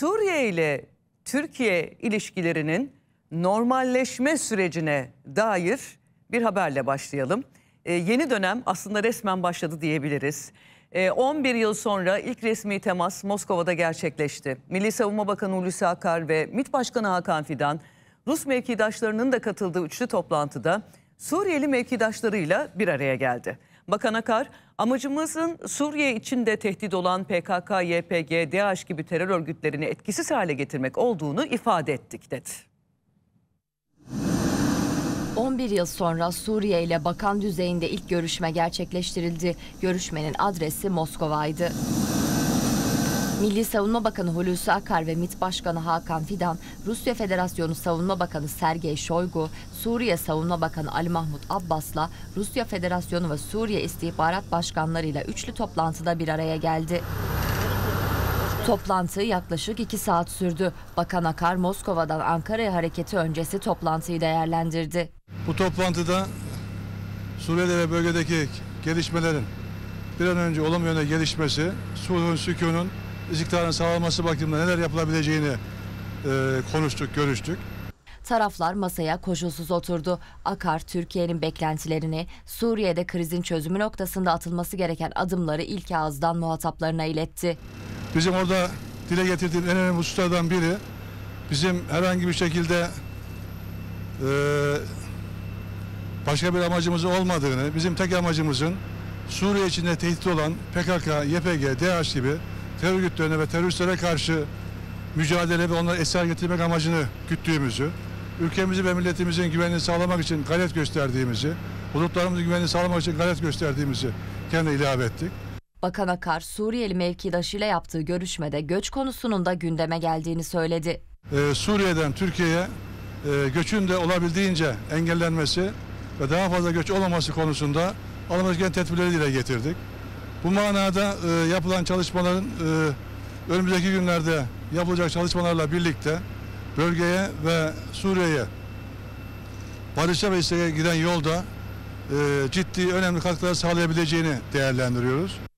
Suriye ile Türkiye ilişkilerinin normalleşme sürecine dair bir haberle başlayalım. Yeni dönem aslında resmen başladı diyebiliriz. 11 yıl sonra ilk resmi temas Moskova'da gerçekleşti. Milli Savunma Bakanı Hulusi Akar ve MİT Başkanı Hakan Fidan, Rus mevkidaşlarının da katıldığı üçlü toplantıda Suriyeli mevkidaşlarıyla bir araya geldi. Bakan Akar, amacımızın Suriye içinde tehdit olan PKK, YPG, DAEŞ gibi terör örgütlerini etkisiz hale getirmek olduğunu ifade ettik dedi. 11 yıl sonra Suriye ile bakan düzeyinde ilk görüşme gerçekleştirildi. Görüşmenin adresi Moskova'ydı. Milli Savunma Bakanı Hulusi Akar ve MİT Başkanı Hakan Fidan, Rusya Federasyonu Savunma Bakanı Sergey Şoygu, Suriye Savunma Bakanı Ali Mahmut Abbas'la Rusya Federasyonu ve Suriye İstihbarat Başkanları'yla üçlü toplantıda bir araya geldi. Toplantı yaklaşık 2 saat sürdü. Bakan Akar, Moskova'dan Ankara'ya hareketi öncesi toplantıyı değerlendirdi. Bu toplantıda Suriye'de ve bölgedeki gelişmelerin bir an önce olumlu yöne gelişmesi, Suriye'nin sükunun İstikrarın sağlanması bakımından neler yapılabileceğini konuştuk, görüştük. Taraflar masaya koşulsuz oturdu. Akar, Türkiye'nin beklentilerini, Suriye'de krizin çözümü noktasında atılması gereken adımları ilk ağızdan muhataplarına iletti. Bizim orada dile getirdiğim en önemli hususlardan biri, bizim herhangi bir şekilde başka bir amacımız olmadığını, bizim tek amacımızın Suriye içinde tehdit olan PKK, YPG, DAEŞ gibi terör örgütlerine ve teröristlere karşı mücadele ve onları eser getirmek amacını güttüğümüzü, ülkemizi ve milletimizin güvenliğini sağlamak için gayret gösterdiğimizi, hudutlarımızın güvenliğini sağlamak için gayret gösterdiğimizi kendine ilave ettik. Bakan Akar, Suriyeli mevkidaşıyla yaptığı görüşmede göç konusunun da gündeme geldiğini söyledi. Suriye'den Türkiye'ye göçün de olabildiğince engellenmesi ve daha fazla göç olmaması konusunda alınması gereken tedbirleri dile getirdik. Bu manada yapılan çalışmaların önümüzdeki günlerde yapılacak çalışmalarla birlikte bölgeye ve Suriye'ye barışa ve istikrara giden yolda ciddi önemli katkılar sağlayabileceğini değerlendiriyoruz.